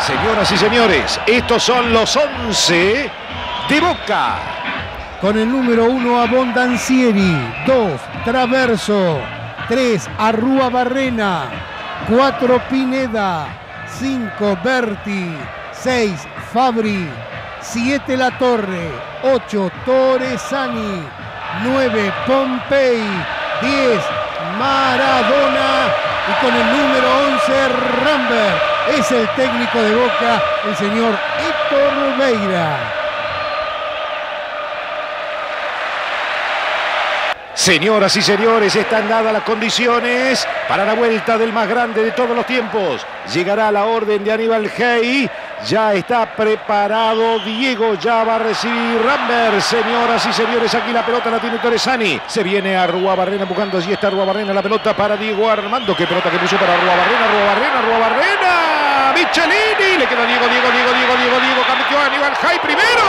Señoras y señores, estos son los 11 de Boca. Con el número 1 Abondancieri, 2 Traverso, 3 Arruabarrena, 4 Pineda, 5 Berti, 6 Fabri, 7 La Torre, 8 Toresani, 9 Pompei, 10 Maradona y con el número 11 Rambert. Es el técnico de Boca, el señor Héctor Romeira. Señoras y señores, están dadas las condiciones para la vuelta del más grande de todos los tiempos. Llegará la orden de Aníbal Jey. Ya está preparado Diego, ya va a recibir Rambert. Señoras y señores, aquí la pelota la tiene Toresani. Se viene Arruabarrena buscando, allí está Arruabarrena, la pelota para Diego Armando. Qué pelota que puso para Arruabarrena. Michelini, le queda Diego. Cambió a Aníbal Jey primero.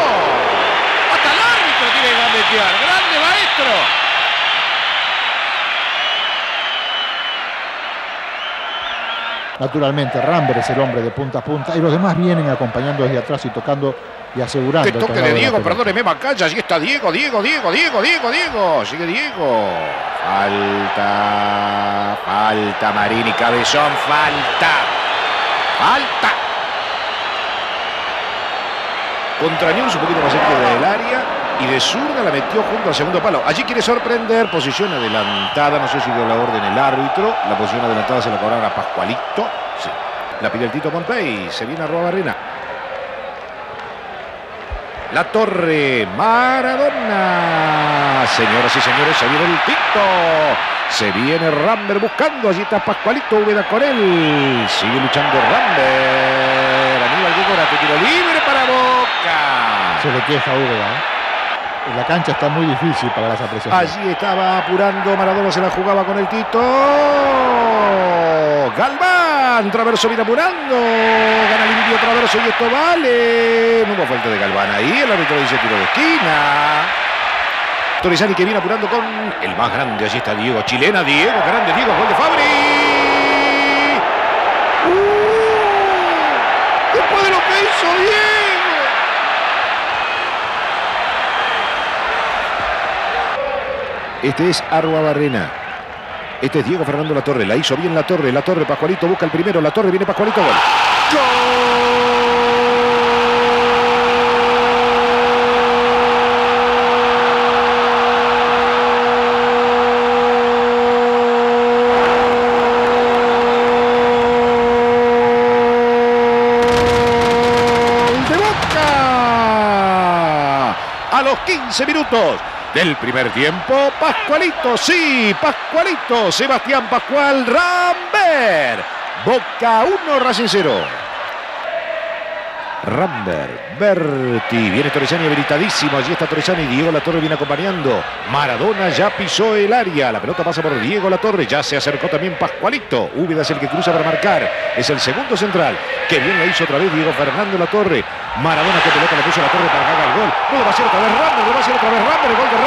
Hasta el árbitro tiene que gambetear. Grande maestro. Naturalmente, Rambert es el hombre de punta a punta y los demás vienen acompañando desde atrás y tocando y asegurando. Que toque de Diego, perdóneme, Macaya, allí está Diego. Sigue Diego. Falta Marini, cabezón, falta. Contra News un poquito más cerca del área y de zurda la metió junto al segundo palo. Allí quiere sorprender, posición adelantada, no sé si dio la orden el árbitro, la posición adelantada se la cobraron a Pascualito, sí. La pide el Tito Pompei, se viene Arruabarrena. La Torre, Maradona, señoras y señores, se viene el Tito. Se viene Rambert buscando, allí está Pascualito, Úbeda con él, sigue luchando Rambert, Aníbal Jey, que tiro libre para Boca. Se le queja Úbeda, La cancha está muy difícil para las apreciaciones. Allí estaba apurando Maradona, se la jugaba con el Tito. Galván, Traverso viene apurando. Gana el indio Traverso y esto vale. No hubo falta de Galván ahí. El árbitro dice tiro de esquina. Toresani que viene apurando con el más grande. Allí está Diego. Chilena, Diego, grande Diego. Gol de Fabri. Después de lo que hizo Diego. Este es Arruabarrena. Este es Diego Fernando La Torre. La hizo bien La Torre. La Torre, Pascualito busca el primero. La Torre, viene Pascualito. Gol. ¡Gol de Boca! A los 15 minutos. Del primer tiempo, Pascualito, sí, Pascualito, Sebastián Pascual, Rambert, Boca 1, Racing 0. Rambert, Berti, viene Toresani habilitadísimo, allí está Toresani, Diego Latorre viene acompañando, Maradona ya pisó el área, la pelota pasa por Diego Latorre, ya se acercó también Pascualito, Úbeda es el que cruza para marcar, es el segundo central, que bien la hizo otra vez Diego Fernando La Torre. Maradona que pelota le puso a La Torre para que haga el gol. No, lo va a hacer otra vez Rambert, el gol de Rambert, ¡Gol de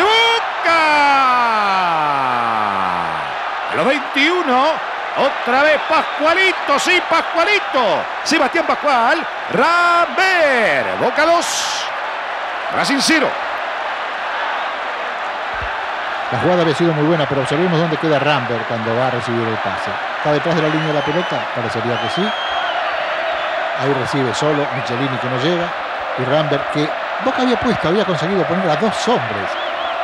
Boca! A los 21... Otra vez Pascualito, sí, Pascualito. Sebastián Pascual, Rambert. Boca 2, Racing 0. La jugada había sido muy buena, pero observemos dónde queda Rambert cuando va a recibir el pase. ¿Está detrás de la línea de la pelota? Parecería que sí. Ahí recibe solo Michelini que no llega. Y Rambert que Boca había conseguido poner a dos hombres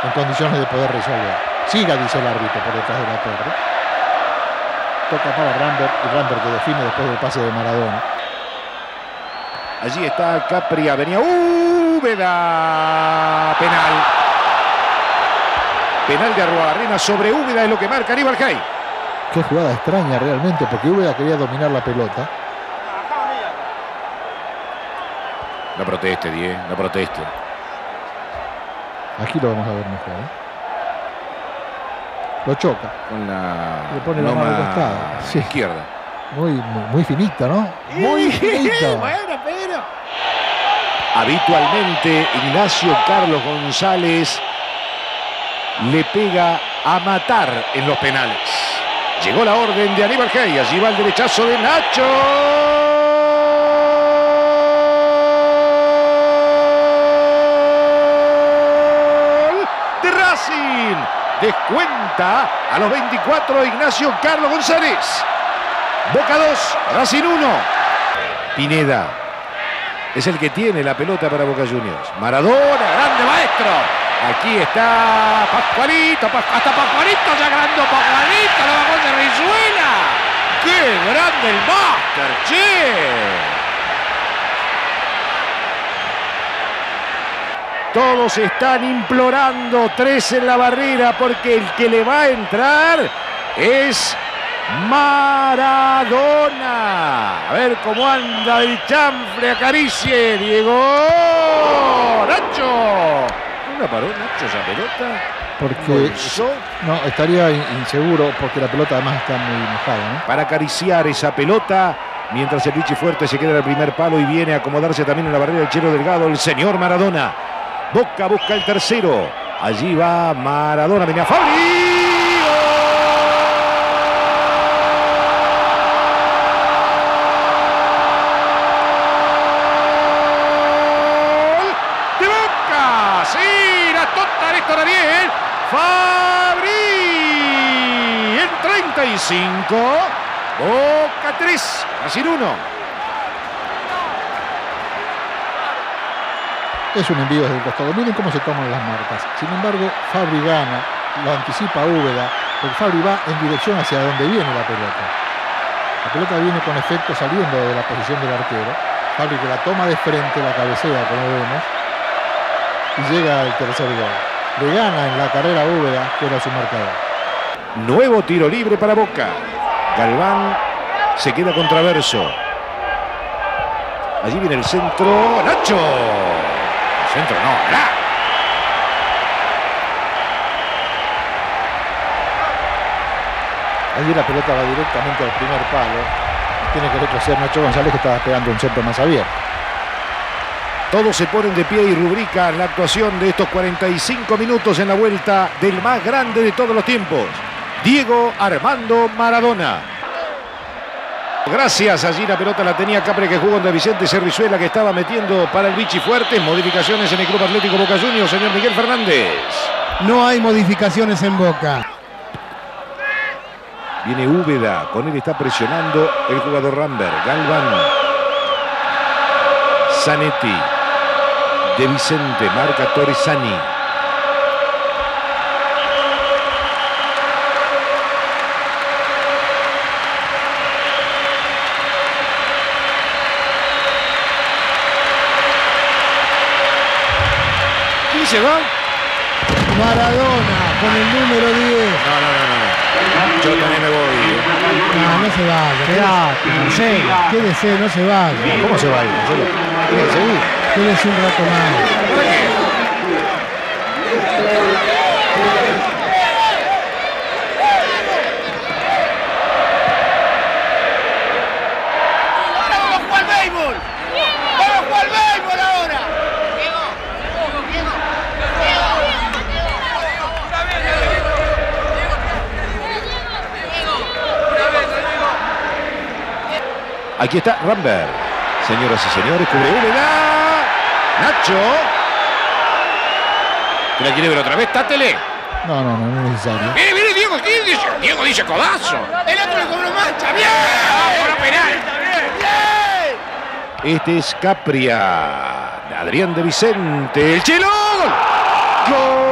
en condiciones de poder resolver. Siga, dice el árbitro, por detrás de La Torre. Toca para Rambert y Rambert que define después del pase de Maradona. Allí está Capria, venía Úbeda. Penal de Arruabarrena sobre Úbeda es lo que marca Aníbal Jey. Qué jugada extraña realmente porque Úbeda quería dominar la pelota. No proteste, Diego, no proteste. Aquí lo vamos a ver mejor, Lo choca. Con la... Le pone la mano al costado. Sí. Izquierda. Muy finito, ¿no? Muy finito. Bueno, pero... Habitualmente Ignacio Carlos González le pega a matar en los penales. Llegó la orden de Aníbal Jey. Allí va el derechazo de Nacho. Descuenta a los 24 Ignacio Carlos González. Boca 2, Racing 1. Pineda es el que tiene la pelota para Boca Juniors. Maradona, grande maestro. Aquí está Pascualito, hasta Pascualito ya grande. Pascualito, la bajó de Rizuela. ¡Qué grande el máster, che! Todos están implorando, 3 en la barrera, porque el que le va a entrar es Maradona. A ver cómo anda el chanfle, acaricie, Diego. ¡Nacho! ¿Una paró Nacho esa pelota? Porque no, estaría inseguro, porque la pelota además está muy mojada, ¿no? Para acariciar esa pelota, mientras el Bichi fuerte se queda en el primer palo y viene a acomodarse también en la barrera del Chelo Delgado, el señor Maradona. Boca busca el tercero. Allí va Maradona. Venía Fabri. ¡Gol! ¡De Boca! ¡Sí! La toca de Héctor Ariel. Fabri. En 35. Boca 3. Racing 1. Es un envío desde el costado. Miren cómo se toman las marcas. Sin embargo, Fabri gana, lo anticipa Úbeda, porque Fabri va en dirección hacia donde viene la pelota. La pelota viene con efecto saliendo de la posición del arquero. Fabri, que la toma de frente, la cabecea, como vemos, y llega al tercer gol. Le gana en la carrera Úbeda, que era su marcador. Nuevo tiro libre para Boca. Galván se queda con Traverso. Allí viene el centro. ¡Nacho! Centro no, ¿verdad? Allí la pelota va directamente al primer palo. Tiene que retroceder Nacho González, que estaba pegando un centro más abierto. Todos se ponen de pie y rubrican la actuación de estos 45 minutos en la vuelta del más grande de todos los tiempos, Diego Armando Maradona. Gracias, allí la pelota la tenía Capria, que jugó de Vicente Cerrizuela, que estaba metiendo para el Bichi fuerte. Modificaciones en el Club Atlético Boca Juniors, señor Miguel Fernández. No hay modificaciones en Boca. Viene Úbeda, con él está presionando el jugador Rambert. Galván, Zanetti, de Vicente, marca Toresani. ¿Se va? Maradona con el número 10. No. Yo también me voy. No se vaya. Quédate, Marcelo. Quédese, no se vaya. ¿Cómo se vaya, Marcelo? ¿Tiene que seguir? Quédese un rato más. ¡Vamos a jugar al béisbol! ¡Vamos a jugar al béisbol ahora! Aquí está Rambert. Señoras y señores, cubre Úbeda. Nacho. ¿La quiere ver otra vez? Tátele. No es necesario. Mire, Diego. Diego dice codazo. El otro le cobró mancha. ¡Bien! ¡Vamos a penal! ¡Bien! Este es Capria. Adrián de Vicente. ¡El Chelo! ¡Gol!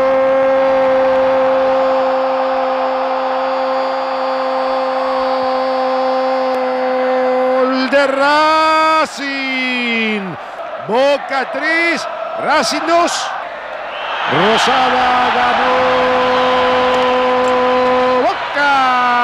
De Racing. Boca 3, Racing 2. Rosada ganó Boca.